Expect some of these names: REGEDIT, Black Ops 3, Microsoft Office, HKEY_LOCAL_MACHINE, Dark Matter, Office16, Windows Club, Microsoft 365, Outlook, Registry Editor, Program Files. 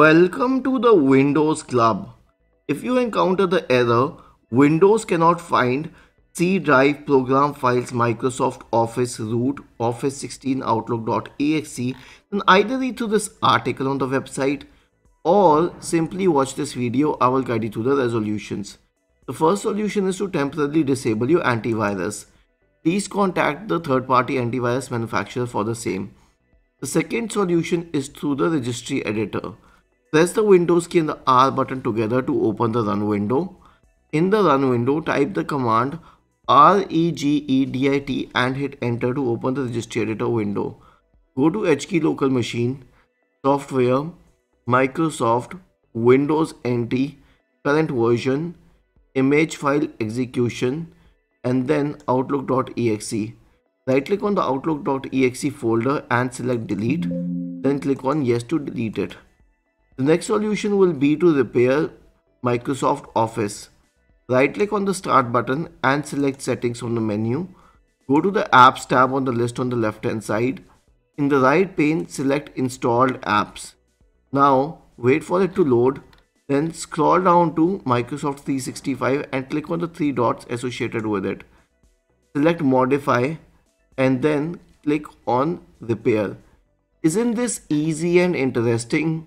Welcome to the Windows Club. If you encounter the error, Windows cannot find C drive program files Microsoft Office root Office 16 Outlook.exe, then either read through this article on the website or simply watch this video. I will guide you through the resolutions. The first solution is to temporarily disable your antivirus. Please contact the third-party antivirus manufacturer for the same. The second solution is through the registry editor. Press the Windows key and the R button together to open the run window. In the run window, type the command REGEDIT and hit enter to open the registry editor window. Go to HKEY_LOCAL_MACHINE, software, Microsoft, Windows NT, current version, image file execution, and then Outlook.exe. Right click on the Outlook.exe folder and select delete, then click on yes to delete it. The next solution will be to repair Microsoft Office. Right click on the start button and select settings from the menu. Go to the apps tab on the list on the left hand side. In the right pane, select installed apps. Now wait for it to load, then scroll down to Microsoft 365 and click on the three dots associated with it. Select modify and then click on repair. Isn't this easy and interesting?